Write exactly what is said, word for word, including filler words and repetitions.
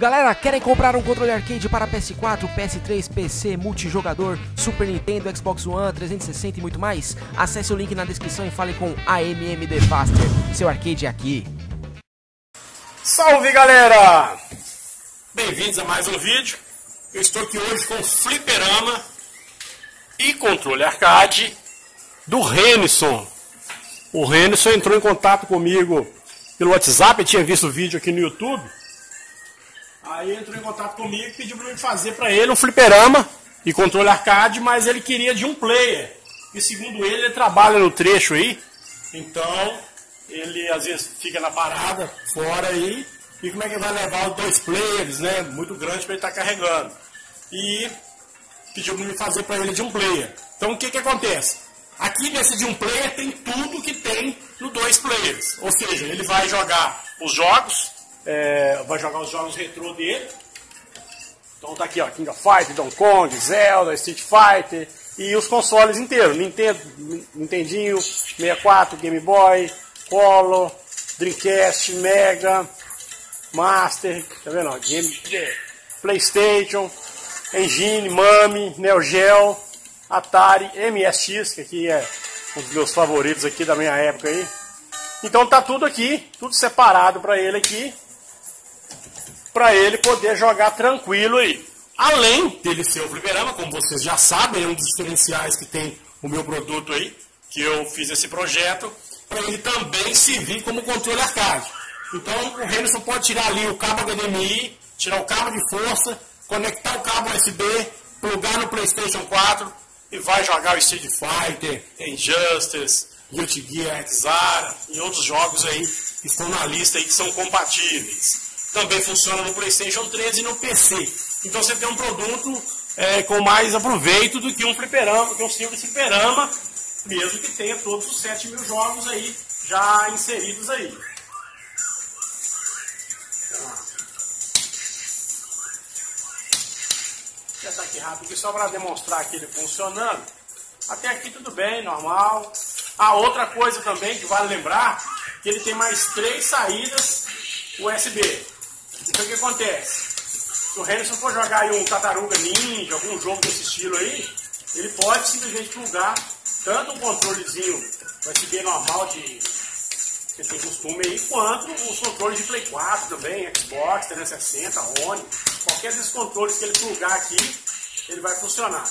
Galera, querem comprar um controle arcade para P S quatro, P S três, P C, multijogador, Super Nintendo, Xbox One, trezentos e sessenta e muito mais? Acesse o link na descrição e fale com A M M Devaster, seu arcade é aqui. Salve, galera! Bem-vindos a mais um vídeo. Eu estou aqui hoje com fliperama e controle arcade do Renisson. O Renisson entrou em contato comigo pelo WhatsApp, eu tinha visto o vídeo aqui no YouTube. Aí entrou em contato comigo e pediu para eu fazer para ele um fliperama e controle arcade, mas ele queria de um player. E segundo ele, ele trabalha no trecho aí, então ele às vezes fica na parada, fora aí. E como é que vai levar os dois players, né? Muito grande para ele estar tá carregando. E pediu para me fazer para ele de um player. Então o que que acontece? Aqui nesse de um player tem tudo que tem no dois players. Ou seja, ele vai jogar os jogos, é, vai jogar os jogos retrô dele. Então tá aqui, ó, King of Fighters, Donkey Kong, Zelda, Street Fighter e os consoles inteiros. Nintendo, Nintendinho, sessenta e quatro, Game Boy, Polo, Dreamcast, Mega Master, tá vendo? Ó, Game, Playstation, Engine, Mami, Neo Geo, Atari, M S X, que aqui é um dos meus favoritos aqui da minha época aí. Então tá tudo aqui, tudo separado pra ele aqui, pra ele poder jogar tranquilo aí. Além dele ser o fliperama, como vocês já sabem, é um dos diferenciais que tem o meu produto aí, que eu fiz esse projeto, pra ele também servir como controle arcade. Então o Renisson pode tirar ali o cabo H D M I, tirar o cabo de força, conectar o cabo U S B, plugar no Playstation quatro e vai jogar o Street Fighter, Injustice, Multi Gear X R e outros jogos aí que estão na lista aí que são compatíveis. Também funciona no Playstation três e no P C. Então você tem um produto é, com mais aproveito do que um fliperama, que um simples fliperama, mesmo que tenha todos os sete mil jogos aí já inseridos aí. Já tá aqui rápido, só para demonstrar que ele funcionando. Até aqui tudo bem, normal. Ah, outra coisa também que vale lembrar, que ele tem mais três saídas U S B. Então o que acontece? Se o Renisson for jogar aí um Tartaruga Ninja, algum jogo desse estilo aí, ele pode simplesmente plugar tanto um controlezinho U S B normal de... que tem costume aí, quanto os controles de Play quatro também, Xbox, trezentos e sessenta, One, qualquer desses controles que ele plugar aqui, ele vai funcionar.